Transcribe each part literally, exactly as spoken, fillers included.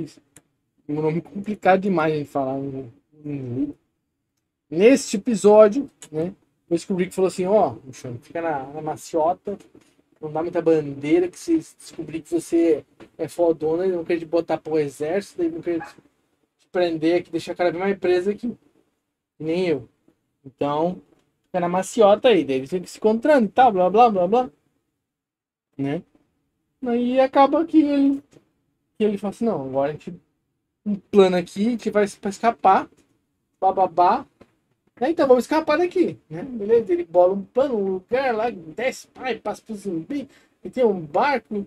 difícil. Um nome complicado demais de falar. Uhum. Neste episódio, né? Eu descobri que falou assim, ó, oh, fica na, na maciota, não dá muita bandeira, que se descobrir que você é fodona, não quer te botar pro exército, daí não quer te prender aqui, deixar a cara bem mais presa aqui. Que nem eu. Então, fica na maciota aí, daí eles ficam se encontrando e tá, tal, blá, blá, blá, blá. Né? Aí acaba que ele, que ele fala assim, não, agora a gente... Um plano aqui, a gente vai pra escapar, bababá. Então vamos escapar daqui, né? Beleza, ele bola um plano, um lugar lá, desce, pai, passa pro zumbi, e tem um barco.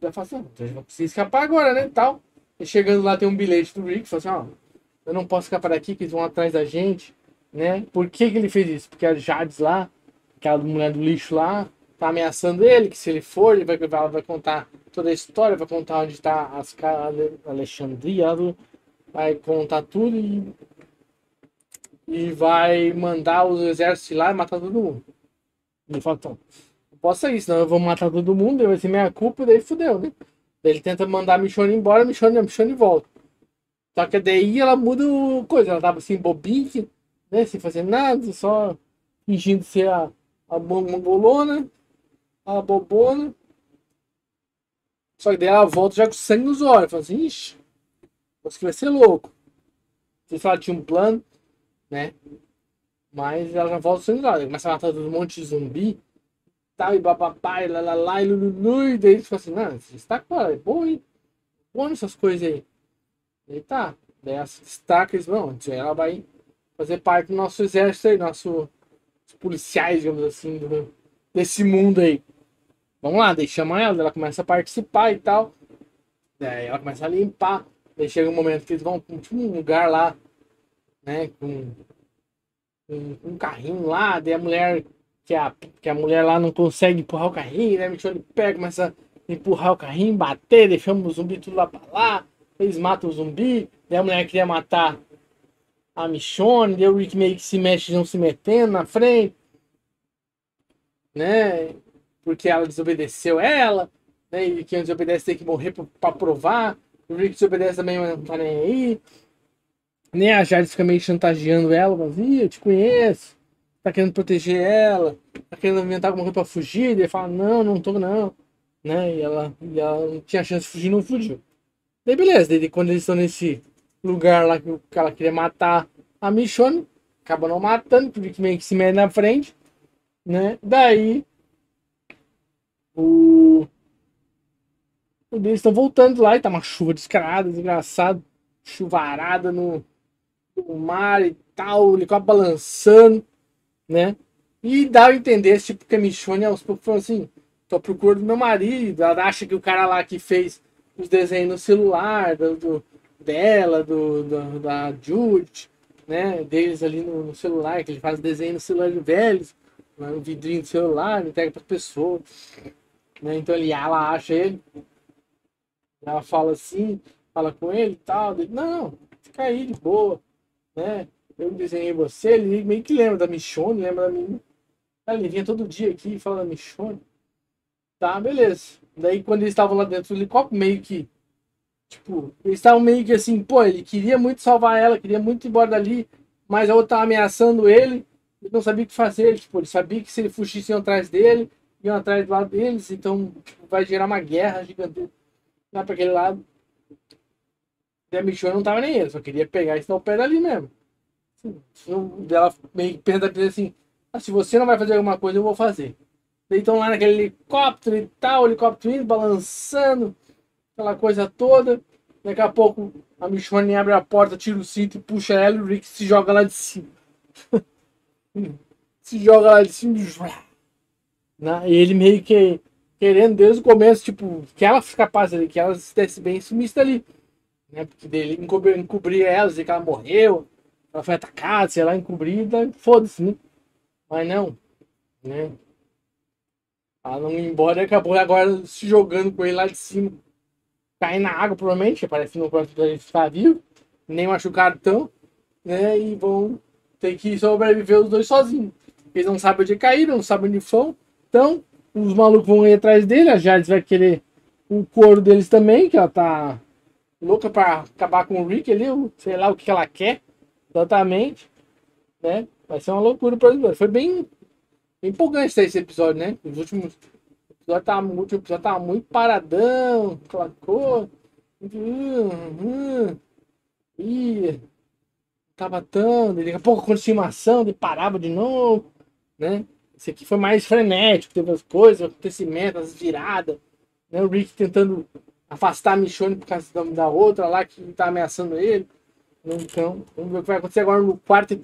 Já fala assim, então a gente vai precisar escapar agora, né? Tal. E chegando lá tem um bilhete do Rick, fala assim, ó, eu não posso escapar daqui, que eles vão atrás da gente, né? Por que que ele fez isso? Porque a Jadis lá, aquela mulher do lixo lá, tá ameaçando ele, que se ele for, ele vai, ela vai contar toda a história, vai contar onde tá as casas, Alexandria, vai contar tudo e, e vai mandar os exércitos lá e matar todo mundo. Ele fala, então, não posso sair, senão eu vou matar todo mundo, daí vai ser minha culpa, daí fudeu, né? Daí ele tenta mandar a Michonne embora, a Michonne, a Michonne volta. Só que daí ela muda o coisa, ela tava assim, bobinha, né, sem fazer nada, só fingindo ser a, a mongolona, a bobona. Só que daí ela volta já com sangue nos olhos. Fala assim, ixi, você vai ser louco. Não sei se ela tinha um plano, né? Mas ela já volta com sangue nos olhos. Começa a matar todo um monte de zumbi. Tal, e bababá, e lalala, e lululu. E daí eles ficam assim, não, você destaca ela, é boa, hein? Boa nessas coisas aí. E aí tá. Daí ela se destaca e diz, não, ela vai fazer parte do nosso exército aí, nossos policiais, digamos assim, do, desse mundo aí. Vamos lá, daí chama ela, ela começa a participar e tal. Daí ela começa a limpar. Daí chega um momento que eles vão pra um lugar lá, né? Com, com um carrinho lá. Daí a mulher, que a, que a mulher lá não consegue empurrar o carrinho, né? Michonne pega, começa a empurrar o carrinho, bater, deixamos o zumbi tudo lá pra lá. Eles matam o zumbi. Daí a mulher queria matar a Michonne. Daí o Rick meio que se mexe, não se metendo na frente, né? Porque ela desobedeceu ela, né? E quem desobedece tem que morrer para provar. O Rick desobedece também, mas não tá nem aí. Nem a Jadis fica meio chantageando ela, mas ih, eu te conheço. Tá querendo proteger ela, tá querendo inventar alguma coisa para fugir. E ele fala, não, não tô não. Né? E, ela, e ela não tinha chance de fugir, não fugiu. Daí beleza, daí quando eles estão nesse lugar lá que ela queria matar a Michonne, acaba não matando, o Rick meio que se mete na frente, né? Daí... O... o deles estão voltando lá e tá uma chuva descarada, desgraçado, chuvarada no... no mar e tal, o helicóptero balançando, né? E dá a entender, tipo, que a Michonne aos poucos falou assim, tô à procura do meu marido, ela acha que o cara lá que fez os desenhos no celular, do, do... dela, do... do... da Judith, né? Deles ali no, no celular, que ele faz desenho no celular de velhos, no vidrinho do celular, entrega para pessoa. Né? Então ele, ela acha ele, ela fala assim, fala com ele e tal, dele, não, fica aí de boa, né, eu desenhei você, ele meio que lembra da Michonne, lembra da menina, ele vinha todo dia aqui e fala da Michonne, tá, beleza. Daí quando eles estavam lá dentro do helicóptero, meio que, tipo, eles estavam meio que assim, pô, ele queria muito salvar ela, queria muito ir embora dali, mas a outra tava ameaçando ele, ele não sabia o que fazer, tipo, ele sabia que se ele fugisse iam atrás dele, iam atrás do lado deles, então tipo, vai gerar uma guerra gigantesca lá pra aquele lado. E a Michonne não tava nem ele, só queria pegar e estar o pé dali mesmo. Assim, ela meio que pensa assim, ah, se você não vai fazer alguma coisa, eu vou fazer. Daí estão lá naquele helicóptero e tal, o helicóptero indo, balançando, aquela coisa toda. Daqui a pouco a Michonne abre a porta, tira o cinto e puxa ela e o Rick se joga lá de cima. Se joga lá de cima e ele meio que querendo desde o começo, tipo, que ela fique capaz ali, que ela se desse bem e sumisse dali, né? Porque dele encobrir, encobrir ela, dizer que ela morreu, ela foi atacada, sei lá, encobrida, foda-se, né? Mas não, né? Ela não ia embora e acabou agora se jogando com ele lá de cima, caindo na água, provavelmente, parece que não pode estar vivo, nem machucado tão, né? E vão tem que sobreviver os dois sozinhos. Eles não sabem onde caíram, não sabem onde foram. Então, os malucos vão ir atrás dele. A Jadis vai querer o couro deles também, que ela tá louca para acabar com o Rick ali, sei lá o que ela quer exatamente, né? Vai ser uma loucura para os Foi bem, bem empolgante esse episódio, né? Os últimos episódios tava, o último episódio tava muito paradão, aquela cor. Hum, hum, ia, tava tão, daqui a pouco acontecia uma ação, ele parava de novo, né? Esse aqui foi mais frenético, teve as coisas, acontecimentos, as viradas, né? O Rick tentando afastar a Michonne por causa da outra lá que tá ameaçando ele. Então, vamos ver o que vai acontecer agora no quarto